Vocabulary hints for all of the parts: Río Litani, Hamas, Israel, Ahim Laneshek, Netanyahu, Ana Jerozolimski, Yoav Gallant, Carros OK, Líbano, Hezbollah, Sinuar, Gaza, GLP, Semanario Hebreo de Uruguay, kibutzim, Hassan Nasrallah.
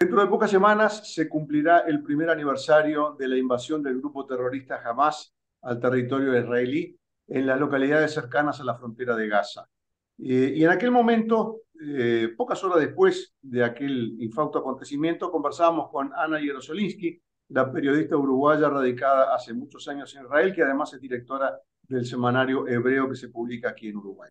Dentro de pocas semanas se cumplirá el primer aniversario de la invasión del grupo terrorista Hamas al territorio israelí en las localidades cercanas a la frontera de Gaza. Y en aquel momento, pocas horas después de aquel infausto acontecimiento, conversábamos con Ana Jerozolimski, la periodista uruguaya radicada hace muchos años en Israel, que además es directora del Semanario Hebreo que se publica aquí en Uruguay.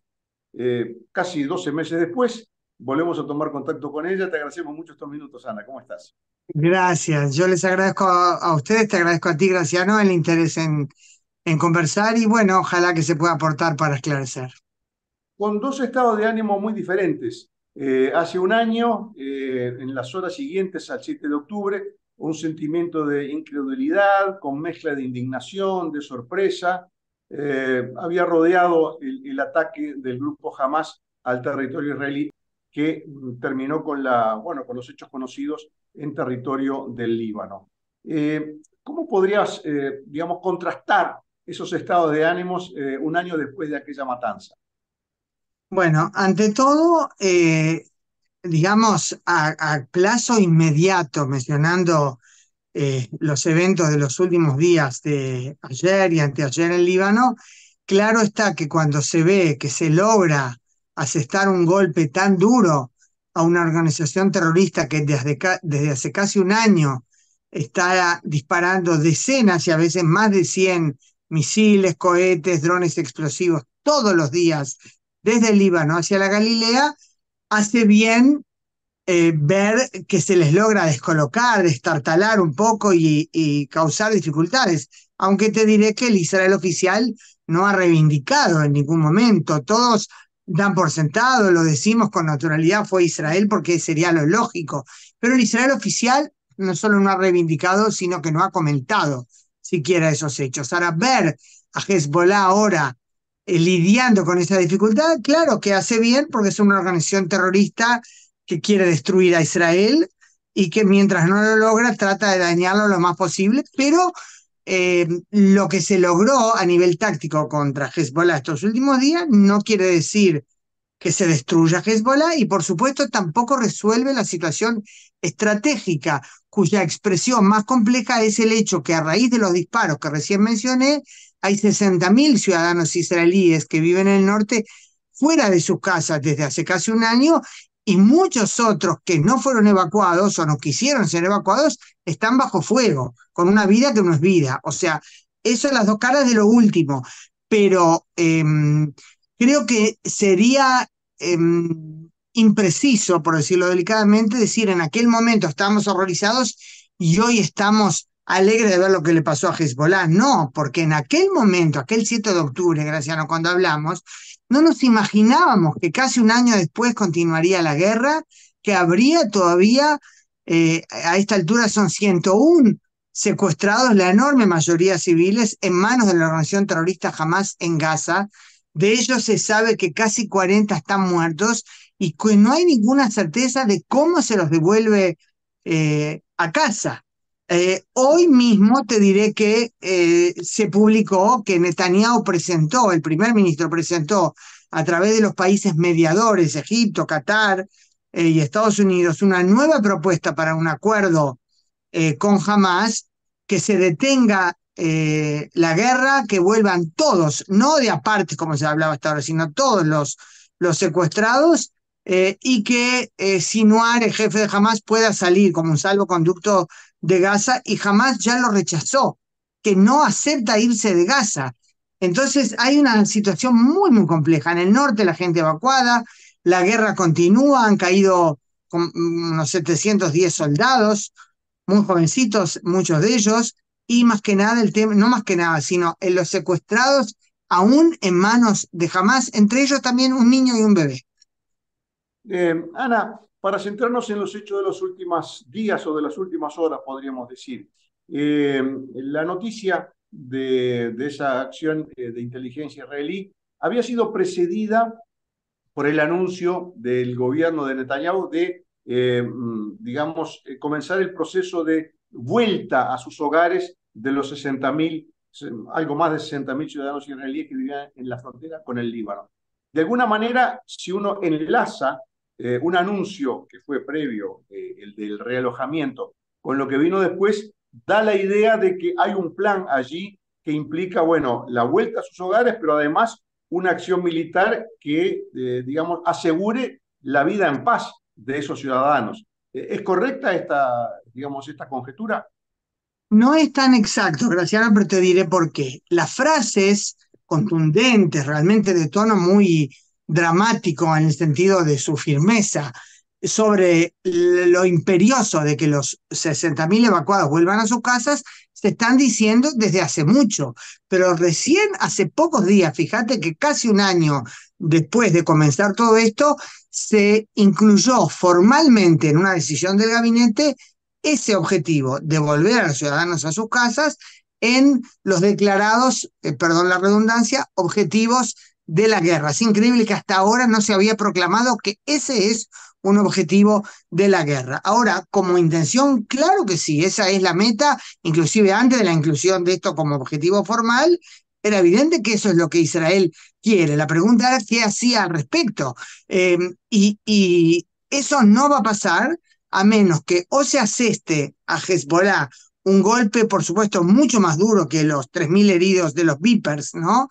Casi 12 meses después, volvemos a tomar contacto con ella. Te agradecemos mucho estos minutos, Ana. ¿Cómo estás? Gracias. Yo les agradezco a ustedes, te agradezco a ti, Graciano, el interés en conversar y, bueno, ojalá que se pueda aportar para esclarecer. Con dos estados de ánimo muy diferentes. Hace un año, en las horas siguientes al 7 de octubre, un sentimiento de incredulidad con mezcla de indignación, de sorpresa. Había rodeado el ataque del grupo Hamas al territorio israelí, que terminó con, con los hechos conocidos en territorio del Líbano. ¿Cómo podrías, digamos, contrastar esos estados de ánimos un año después de aquella matanza? Bueno, ante todo, digamos, a plazo inmediato, mencionando los eventos de los últimos días de ayer y anteayer en Líbano, claro está que cuando se ve que se logra asestar un golpe tan duro a una organización terrorista que desde hace casi un año está disparando decenas y a veces más de 100 misiles, cohetes, drones explosivos todos los días desde el Líbano hacia la Galilea, hace bien ver que se les logra descolocar, destartalar un poco y causar dificultades. Aunque te diré que el Israel oficial no ha reivindicado en ningún momento. Todos dan por sentado, lo decimos con naturalidad, fue Israel porque sería lo lógico. Pero el Israel oficial no solo no ha reivindicado, sino que no ha comentado siquiera esos hechos. Ahora, ver a Hezbollah ahora lidiando con esa dificultad, claro que hace bien porque es una organización terrorista que quiere destruir a Israel y que mientras no lo logra trata de dañarlo lo más posible, pero lo que se logró a nivel táctico contra Hezbollah estos últimos días no quiere decir que se destruya Hezbollah y por supuesto tampoco resuelve la situación estratégica, cuya expresión más compleja es el hecho que a raíz de los disparos que recién mencioné, hay 60.000 ciudadanos israelíes que viven en el norte fuera de sus casas desde hace casi un año y muchos otros que no fueron evacuados o no quisieron ser evacuados están bajo fuego, con una vida que no es vida. O sea, eso son las dos caras de lo último. Pero creo que sería impreciso, por decirlo delicadamente, decir en aquel momento estábamos horrorizados y hoy estamos alegres de ver lo que le pasó a Hezbollah. No, porque en aquel momento, aquel 7 de octubre, Graciano, cuando hablamos, no nos imaginábamos que casi un año después continuaría la guerra, que habría todavía, a esta altura son 101 secuestrados, la enorme mayoría civiles, en manos de la organización terrorista Hamas en Gaza. De ellos se sabe que casi 40 están muertos y que no hay ninguna certeza de cómo se los devuelve a casa. Hoy mismo te diré que se publicó que Netanyahu presentó, el primer ministro presentó a través de los países mediadores, Egipto, Qatar y Estados Unidos, una nueva propuesta para un acuerdo con Hamas, que se detenga la guerra, que vuelvan todos, no de a partes como se hablaba hasta ahora, sino todos los secuestrados y que Sinuar, el jefe de Hamas, pueda salir como un salvoconducto de Gaza, y Hamas ya lo rechazó, que no acepta irse de Gaza. Entonces hay una situación muy, muy compleja. En el norte la gente evacuada, la guerra continúa, han caído unos 710 soldados, muy jovencitos, muchos de ellos, y más que nada, el tema, no más que nada, sino en los secuestrados aún en manos de Hamas, entre ellos también un niño y un bebé. Ana, para centrarnos en los hechos de los últimos días o de las últimas horas, podríamos decir, la noticia de esa acción de inteligencia israelí había sido precedida por el anuncio del gobierno de Netanyahu de, digamos, comenzar el proceso de vuelta a sus hogares de los 60.000, algo más de 60.000 ciudadanos israelíes que vivían en la frontera con el Líbano. De alguna manera, si uno enlaza un anuncio que fue previo, el del realojamiento, con lo que vino después, da la idea de que hay un plan allí que implica, bueno, la vuelta a sus hogares, pero además una acción militar que, digamos, asegure la vida en paz de esos ciudadanos. ¿Es correcta esta, digamos, esta conjetura? No es tan exacto, Graciano, pero te diré por qué. Las frases contundentes, realmente de tono muy dramático en el sentido de su firmeza, sobre lo imperioso de que los 60.000 evacuados vuelvan a sus casas, se están diciendo desde hace mucho, pero recién hace pocos días, fíjate que casi un año después de comenzar todo esto, se incluyó formalmente en una decisión del gabinete ese objetivo de volver a los ciudadanos a sus casas en los declarados, perdón la redundancia, objetivos de la guerra. Es increíble que hasta ahora no se había proclamado que ese es un objetivo de la guerra. Ahora, como intención, claro que sí, esa es la meta, inclusive antes de la inclusión de esto como objetivo formal, era evidente que eso es lo que Israel quiere. La pregunta era qué hacía al respecto. Y eso no va a pasar a menos que o se aseste a Hezbollah un golpe, por supuesto, mucho más duro que los 3.000 heridos de los Vipers, ¿no?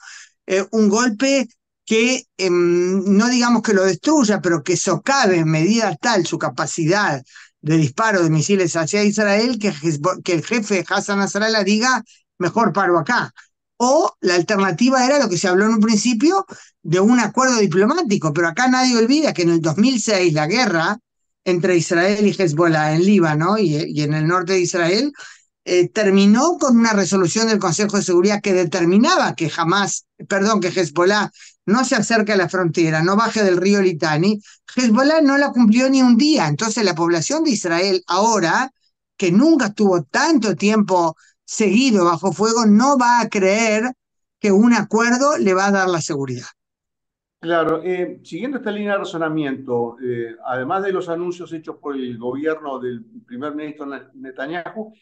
Un golpe que no digamos que lo destruya, pero que socave en medida tal su capacidad de disparo de misiles hacia Israel, que el jefe Hassan Nasrallah diga, mejor paro acá. O la alternativa era lo que se habló en un principio de un acuerdo diplomático, pero acá nadie olvida que en el 2006 la guerra entre Israel y Hezbollah en Líbano y en el norte de Israel terminó con una resolución del Consejo de Seguridad que determinaba que Hezbollah no se acerca a la frontera, no baje del río Litani. Hezbollah no la cumplió ni un día. Entonces la población de Israel ahora, que nunca estuvo tanto tiempo seguido bajo fuego, no va a creer que un acuerdo le va a dar la seguridad. Claro, siguiendo esta línea de razonamiento, además de los anuncios hechos por el gobierno del primer ministro Netanyahu,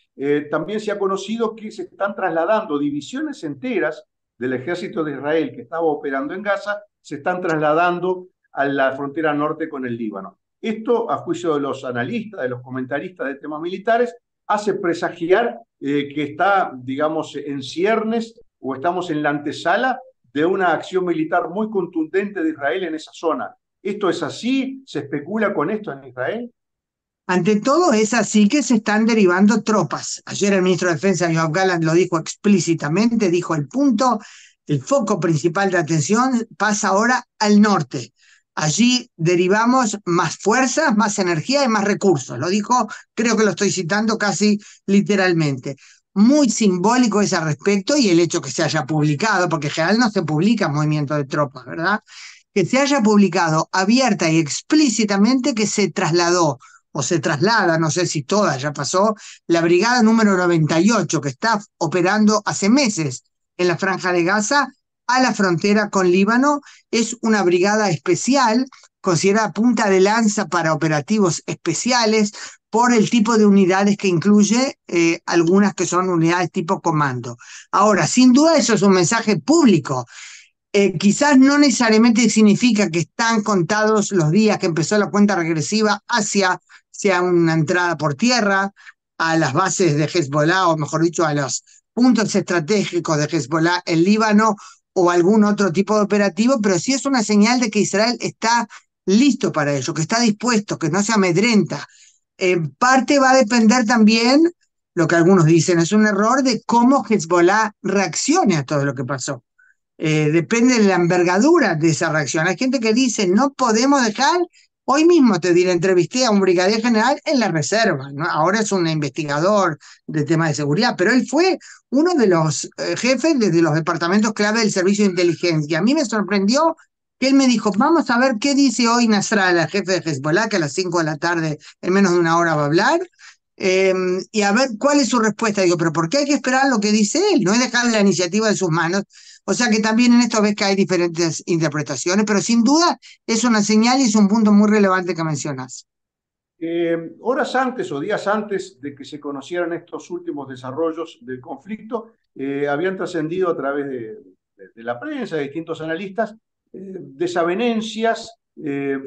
también se ha conocido que se están trasladando divisiones enteras del ejército de Israel que estaba operando en Gaza, se están trasladando a la frontera norte con el Líbano. Esto, a juicio de los analistas, de los comentaristas de temas militares, hace presagiar que está, digamos, en ciernes o estamos en la antesala de una acción militar muy contundente de Israel en esa zona. ¿Esto es así? ¿Se especula con esto en Israel? Ante todo, es así que se están derivando tropas. Ayer el ministro de Defensa, Yoav Gallant, lo dijo explícitamente, dijo el foco principal de atención pasa ahora al norte. Allí derivamos más fuerzas, más energía y más recursos. Lo dijo, creo que lo estoy citando casi literalmente. Muy simbólico es al respecto y el hecho que se haya publicado, porque en general no se publica movimiento de tropas, ¿verdad? Que se haya publicado abierta y explícitamente que se trasladó o se traslada, no sé si toda ya pasó, la brigada número 98 que está operando hace meses en la Franja de Gaza a la frontera con Líbano. Es una brigada especial, considerada punta de lanza para operativos especiales por el tipo de unidades que incluye, algunas que son unidades tipo comando. Ahora, sin duda eso es un mensaje público. Quizás no necesariamente significa que están contados los días que empezó la cuenta regresiva hacia una entrada por tierra a las bases de Hezbollah, o mejor dicho, a los puntos estratégicos de Hezbollah en Líbano o algún otro tipo de operativo, pero sí es una señal de que Israel está listo para ello, que está dispuesto, que no se amedrenta. En parte va a depender también, lo que algunos dicen es un error, de cómo Hezbollah reaccione a todo lo que pasó. Depende de la envergadura de esa reacción. Hay gente que dice, no podemos dejar, hoy mismo te diré, entrevisté a un brigadier general en la reserva, ¿no? Ahora es un investigador de temas de seguridad, pero él fue uno de los jefes de los departamentos clave del servicio de inteligencia. A mí me sorprendió que él me dijo, vamos a ver qué dice hoy Nasrallah, jefe de Hezbollah, que a las 5 de la tarde, en menos de una hora va a hablar, y a ver cuál es su respuesta. Digo, pero ¿por qué hay que esperar lo que dice él? No es dejar la iniciativa de sus manos. O sea que también en esto ves que hay diferentes interpretaciones, pero sin duda es una señal y es un punto muy relevante que mencionas. Horas antes o días antes de que se conocieran estos últimos desarrollos del conflicto, habían trascendido a través de la prensa, de distintos analistas, desavenencias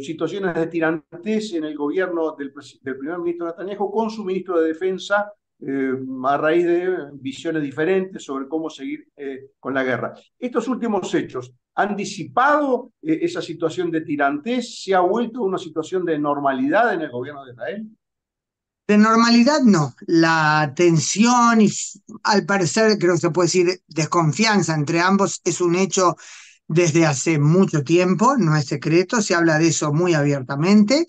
situaciones de tirantez en el gobierno del primer ministro Netanyahu con su ministro de Defensa a raíz de visiones diferentes sobre cómo seguir con la guerra. Estos últimos hechos han disipado esa situación de tirantez, se ha vuelto una situación de normalidad en el gobierno de Israel. De normalidad no, la tensión y al parecer creo que se puede decir desconfianza entre ambos es un hecho desde hace mucho tiempo, no es secreto, se habla de eso muy abiertamente.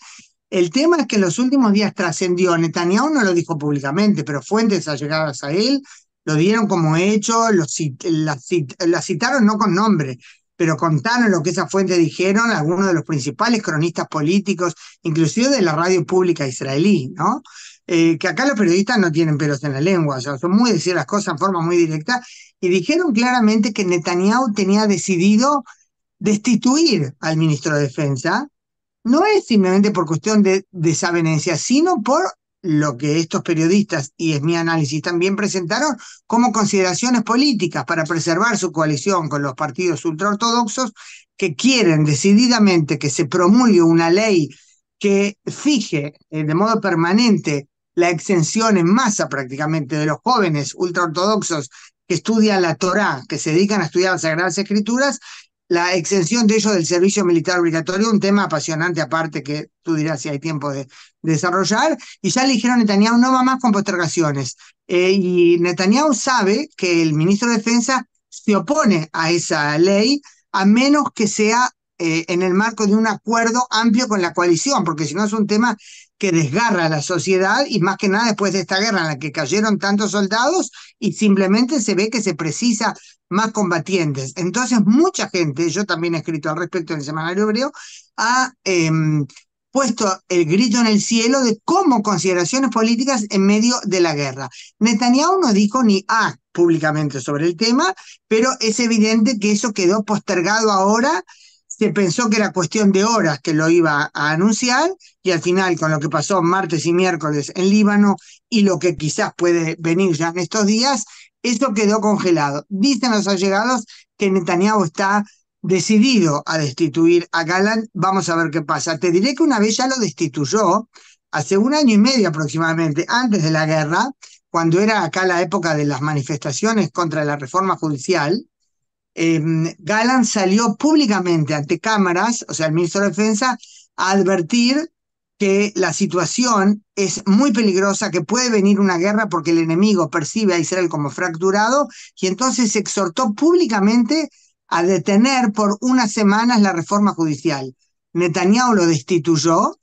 El tema es que en los últimos días trascendió, Netanyahu no lo dijo públicamente, pero fuentes allegadas a él lo dieron como hecho, la citaron no con nombre, pero contaron lo que esa fuente dijeron algunos de los principales cronistas políticos, inclusive de la radio pública israelí, ¿no? Que acá los periodistas no tienen pelos en la lengua, o sea, son muy decir las cosas en forma muy directa, y dijeron claramente que Netanyahu tenía decidido destituir al ministro de Defensa, no es simplemente por cuestión de desavenencia, sino por lo que estos periodistas, y es mi análisis, también presentaron como consideraciones políticas para preservar su coalición con los partidos ultraortodoxos que quieren decididamente que se promulgue una ley que fije de modo permanente la exención en masa prácticamente de los jóvenes ultraortodoxos que estudian la Torá, que se dedican a estudiar las Sagradas Escrituras, la exención de ellos del servicio militar obligatorio, un tema apasionante aparte que tú dirás si hay tiempo de desarrollar, y ya le dijeron a Netanyahu no va más con postergaciones. Y Netanyahu sabe que el ministro de Defensa se opone a esa ley a menos que sea en el marco de un acuerdo amplio con la coalición, porque si no es un tema que desgarra a la sociedad y más que nada después de esta guerra en la que cayeron tantos soldados y simplemente se ve que se precisa más combatientes. Entonces mucha gente, yo también he escrito al respecto en el Semanario Hebreo, ha puesto el grito en el cielo de cómo consideraciones políticas en medio de la guerra. Netanyahu no dijo ni A públicamente sobre el tema, pero es evidente que eso quedó postergado ahora. Se pensó que era cuestión de horas que lo iba a anunciar y al final con lo que pasó martes y miércoles en Líbano y lo que quizás puede venir ya en estos días, eso quedó congelado. Dicen los allegados que Netanyahu está decidido a destituir a Gallant. Vamos a ver qué pasa. Te diré que una vez ya lo destituyó, hace 1 año y medio aproximadamente, antes de la guerra, cuando era acá la época de las manifestaciones contra la reforma judicial, Gallant salió públicamente ante cámaras, o sea, el ministro de Defensa, a advertir que la situación es muy peligrosa, que puede venir una guerra porque el enemigo percibe a Israel como fracturado, y entonces se exhortó públicamente a detener por unas semanas la reforma judicial. Netanyahu lo destituyó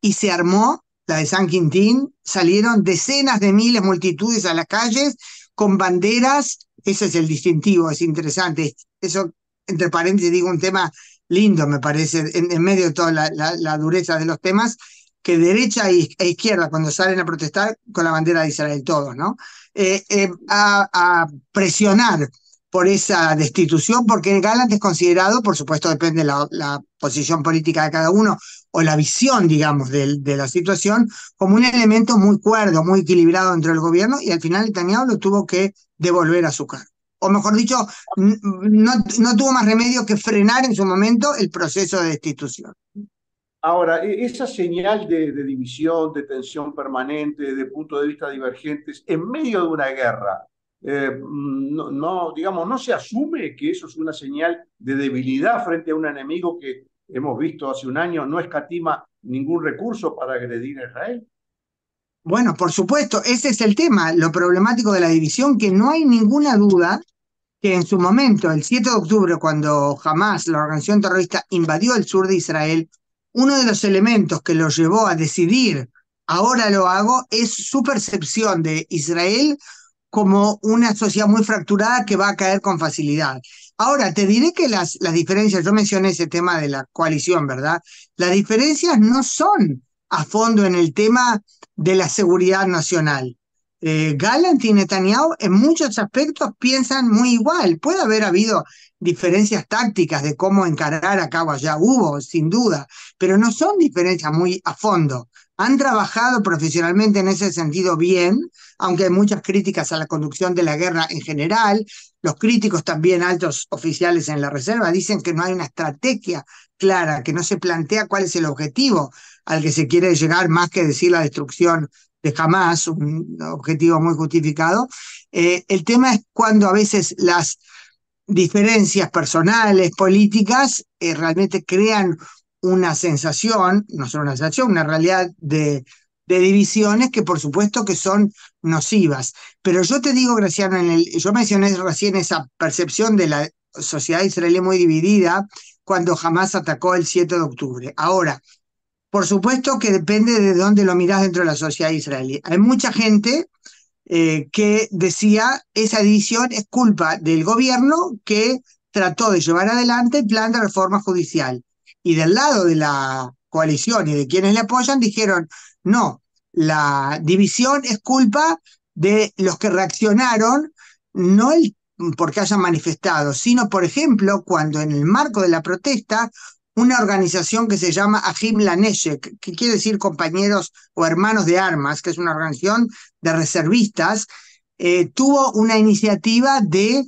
y se armó la de San Quintín, salieron decenas de miles, multitudes a las calles con banderas. Ese es el distintivo, es interesante. Eso, entre paréntesis, digo un tema lindo, me parece, en medio de toda la dureza de los temas, que derecha e izquierda, cuando salen a protestar, con la bandera de Israel, todos, ¿no? A presionar por esa destitución, porque el Gallant es considerado, por supuesto, depende la posición política de cada uno, o la visión, digamos, de la situación, como un elemento muy cuerdo, muy equilibrado entre el gobierno, y al final Netanyahu lo tuvo que devolver a su cargo. O mejor dicho, no tuvo más remedio que frenar en su momento el proceso de destitución. Ahora, esa señal de división, de tensión permanente, de puntos de vista divergentes, en medio de una guerra, no se asume que eso es una señal de debilidad frente a un enemigo que hemos visto hace 1 año no escatima ningún recurso para agredir a Israel. Bueno, por supuesto, ese es el tema, lo problemático de la división, que no hay ninguna duda que en su momento, el 7 de octubre, cuando Hamas, la organización terrorista, invadió el sur de Israel, uno de los elementos que lo llevó a decidir, ahora lo hago, es su percepción de Israel como una sociedad muy fracturada que va a caer con facilidad. Ahora, te diré que las diferencias, yo mencioné ese tema de la coalición, ¿verdad? Las diferencias no son a fondo en el tema de la seguridad nacional. Gallant y Netanyahu en muchos aspectos piensan muy igual. Puede haber habido diferencias tácticas de cómo encarar acá o allá, hubo, sin duda, pero no son diferencias muy a fondo. Han trabajado profesionalmente en ese sentido bien, aunque hay muchas críticas a la conducción de la guerra en general. Los críticos, también altos oficiales en la reserva, dicen que no hay una estrategia clara, que no se plantea cuál es el objetivo al que se quiere llegar, más que decir la destrucción de Hamas, un objetivo muy justificado. El tema es cuando a veces las diferencias personales, políticas, realmente crean una sensación, no solo una sensación, una realidad de divisiones que por supuesto que son nocivas. Pero yo te digo, Graciano, yo mencioné recién esa percepción de la sociedad israelí muy dividida cuando Hamas atacó el 7 de octubre. Ahora, por supuesto que depende de dónde lo mirás dentro de la sociedad israelí. Hay mucha gente que decía esa división es culpa del gobierno que trató de llevar adelante el plan de reforma judicial. Y del lado de la coalición y de quienes le apoyan dijeron, no, la división es culpa de los que reaccionaron, no porque hayan manifestado, sino, por ejemplo, cuando en el marco de la protesta, una organización que se llama Ahim Laneshek, que quiere decir compañeros o hermanos de armas, que es una organización de reservistas, tuvo una iniciativa de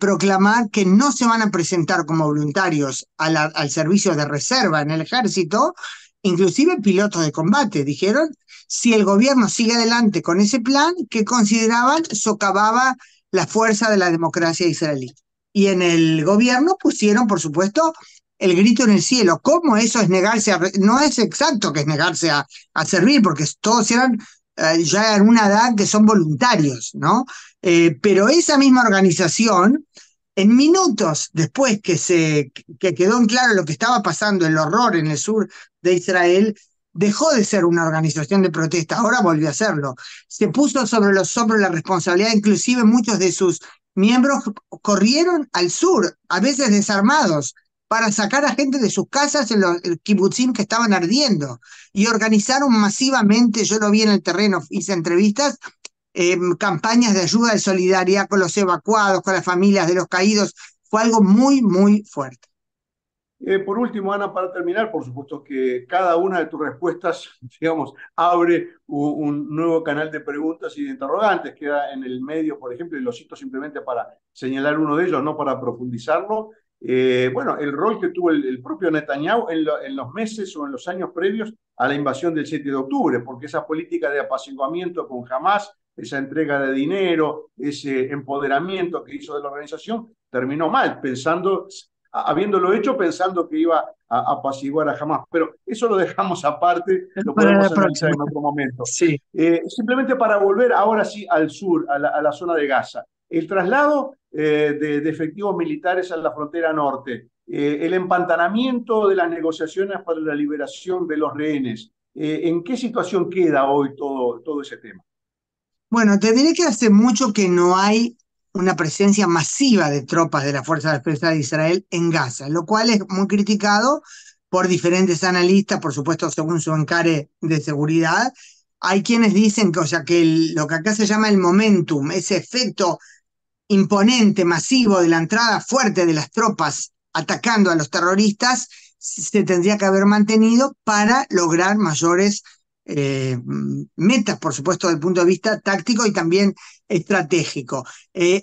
proclamar que no se van a presentar como voluntarios al servicio de reserva en el ejército, inclusive pilotos de combate, dijeron, si el gobierno sigue adelante con ese plan que consideraban socavaba la fuerza de la democracia israelí. Y en el gobierno pusieron, por supuesto, el grito en el cielo. ¿Cómo eso es negarse no es exacto que es negarse a servir, porque todos eran ya en una edad que son voluntarios, ¿no? Pero esa misma organización, en minutos después que quedó en claro lo que estaba pasando, el horror en el sur de Israel, dejó de ser una organización de protesta, ahora volvió a serlo. Se puso sobre los hombros la responsabilidad, inclusive muchos de sus miembros corrieron al sur, a veces desarmados, para sacar a gente de sus casas en los kibutzim que estaban ardiendo, y organizaron masivamente, yo lo vi en el terreno, hice entrevistas, campañas de ayuda, de solidaridad con los evacuados, con las familias de los caídos. Fue algo muy, muy fuerte. Por último, Ana, para terminar, por supuesto que cada una de tus respuestas, digamos, abre un nuevo canal de preguntas y de interrogantes, queda en el medio, por ejemplo, y lo cito simplemente para señalar uno de ellos, no para profundizarlo. Bueno, el rol que tuvo el propio Netanyahu en los meses o en los años previos a la invasión del 7 de octubre, porque esa política de apaciguamiento con Hamas, esa entrega de dinero, ese empoderamiento que hizo de la organización, terminó mal, habiéndolo hecho pensando que iba a apaciguar a Hamas. Pero eso lo dejamos aparte, lo podemos analizar en otro momento. Sí. Simplemente para volver ahora sí al sur, a la zona de Gaza. El traslado de efectivos militares a la frontera norte, el empantanamiento de las negociaciones para la liberación de los rehenes. ¿En qué situación queda hoy todo ese tema? Bueno, te diré que hace mucho que no hay una presencia masiva de tropas de la Fuerza de Defensa de Israel en Gaza, lo cual es muy criticado por diferentes analistas, por supuesto, según su encare de seguridad. Hay quienes dicen que, o sea, que lo que acá se llama el momentum, ese efecto imponente, masivo, de la entrada fuerte de las tropas atacando a los terroristas, se tendría que haber mantenido para lograr mayores metas, por supuesto, desde el punto de vista táctico y también estratégico.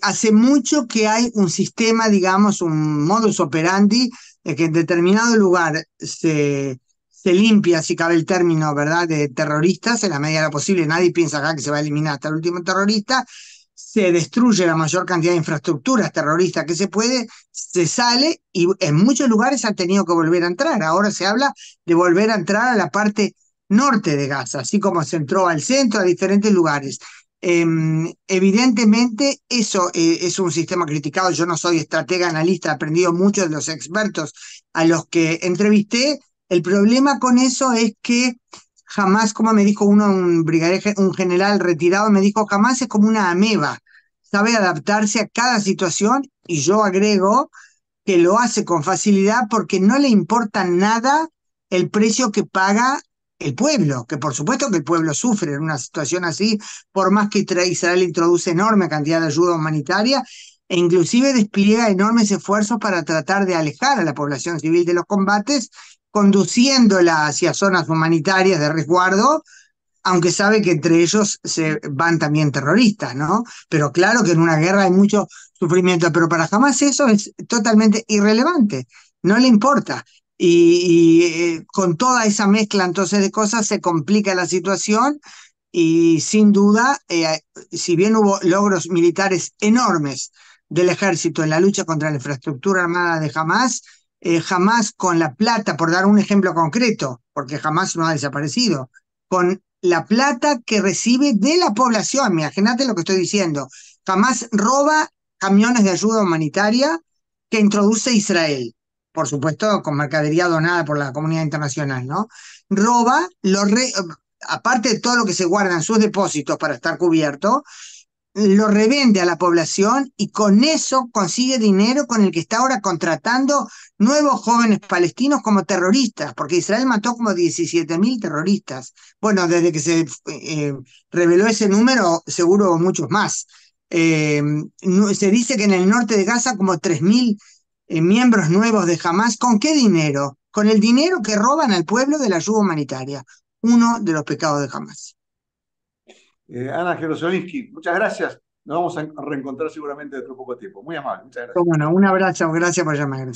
Hace mucho que hay un sistema, digamos, un modus operandi, que en determinado lugar se limpia, si cabe el término, ¿verdad?, de terroristas, en la medida de lo posible. Nadie piensa acá que se va a eliminar hasta el último terrorista. Se destruye la mayor cantidad de infraestructuras terroristas que se puede, se sale, y en muchos lugares han tenido que volver a entrar. Ahora se habla de volver a entrar a la parte norte de Gaza, así como se entró al centro, a diferentes lugares. Evidentemente eso es un sistema criticado. Yo no soy estratega, analista, he aprendido mucho de los expertos a los que entrevisté. El problema con eso es que Hamas, como me dijo un general retirado, me dijo, Hamas es como una ameba, sabe adaptarse a cada situación, y yo agrego que lo hace con facilidad porque no le importa nada el precio que paga el pueblo, que por supuesto que el pueblo sufre en una situación así, por más que Israel introduce enorme cantidad de ayuda humanitaria e inclusive despliega enormes esfuerzos para tratar de alejar a la población civil de los combates, conduciéndola hacia zonas humanitarias de resguardo, aunque sabe que entre ellos se van también terroristas, ¿no? Pero claro que en una guerra hay mucho sufrimiento, pero para Hamas eso es totalmente irrelevante, no le importa. Y con toda esa mezcla entonces de cosas se complica la situación y sin duda, si bien hubo logros militares enormes del ejército en la lucha contra la infraestructura armada de Hamas, Hamas con la plata, por dar un ejemplo concreto, porque Hamas no ha desaparecido, con la plata que recibe de la población, imagínate lo que estoy diciendo, Hamas roba camiones de ayuda humanitaria que introduce Israel, por supuesto con mercadería donada por la comunidad internacional, ¿no? Roba, aparte de todo lo que se guarda en sus depósitos para estar cubierto, lo revende a la población y con eso consigue dinero con el que está ahora contratando nuevos jóvenes palestinos como terroristas, porque Israel mató como 17.000 terroristas. Bueno, desde que se reveló ese número, seguro muchos más. Se dice que en el norte de Gaza como 3.000 miembros nuevos de Hamas. ¿Con qué dinero? Con el dinero que roban al pueblo de la ayuda humanitaria. Uno de los pecados de Hamas. Ana Jerozolimski, muchas gracias. Nos vamos a reencontrar seguramente dentro de poco tiempo. Muy amable, muchas gracias. Bueno, un abrazo, gracias por llamarme.